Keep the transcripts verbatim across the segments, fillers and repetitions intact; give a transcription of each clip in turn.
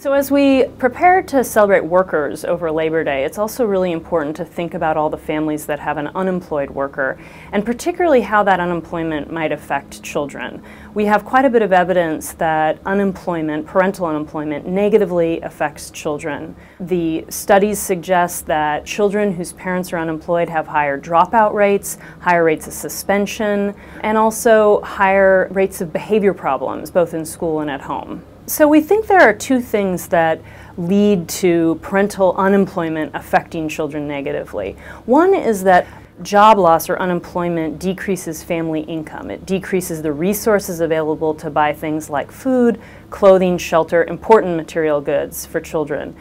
So as we prepare to celebrate workers over Labor Day, it's also really important to think about all the families that have an unemployed worker, and particularly how that unemployment might affect children. We have quite a bit of evidence that unemployment, parental unemployment, negatively affects children. The studies suggest that children whose parents are unemployed have higher dropout rates, higher rates of suspension, and also higher rates of behavior problems, both in school and at home. So we think there are two things that lead to parental unemployment affecting children negatively. One is that job loss or unemployment decreases family income. It decreases the resources available to buy things like food, clothing, shelter, important material goods for children.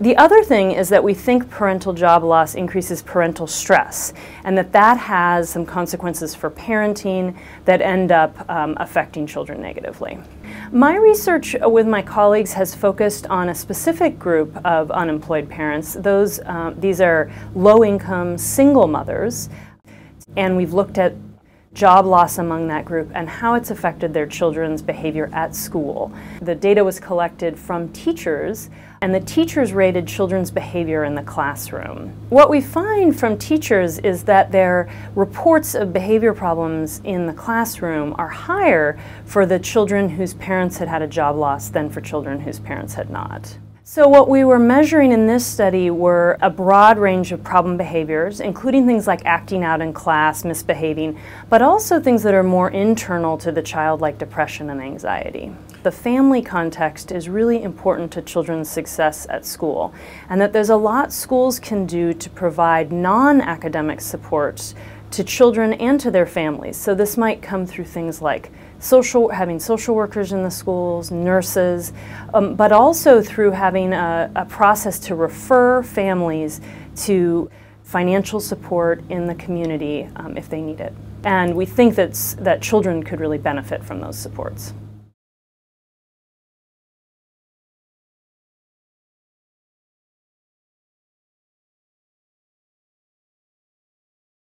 The other thing is that we think parental job loss increases parental stress, and that that has some consequences for parenting that end up um, affecting children negatively. My research with my colleagues has focused on a specific group of unemployed parents. Those, uh, these are low-income single mothers, and we've looked at job loss among that group and how it's affected their children's behavior at school. The data was collected from teachers, and the teachers rated children's behavior in the classroom. What we find from teachers is that their reports of behavior problems in the classroom are higher for the children whose parents had had a job loss than for children whose parents had not. So what we were measuring in this study were a broad range of problem behaviors, including things like acting out in class, misbehaving, but also things that are more internal to the child, like depression and anxiety. The family context is really important to children's success at school, and that there's a lot schools can do to provide non-academic supports to children and to their families. So this might come through things like social, having social workers in the schools, nurses, um, but also through having a, a process to refer families to financial support in the community um, if they need it. And we think that's, that children could really benefit from those supports.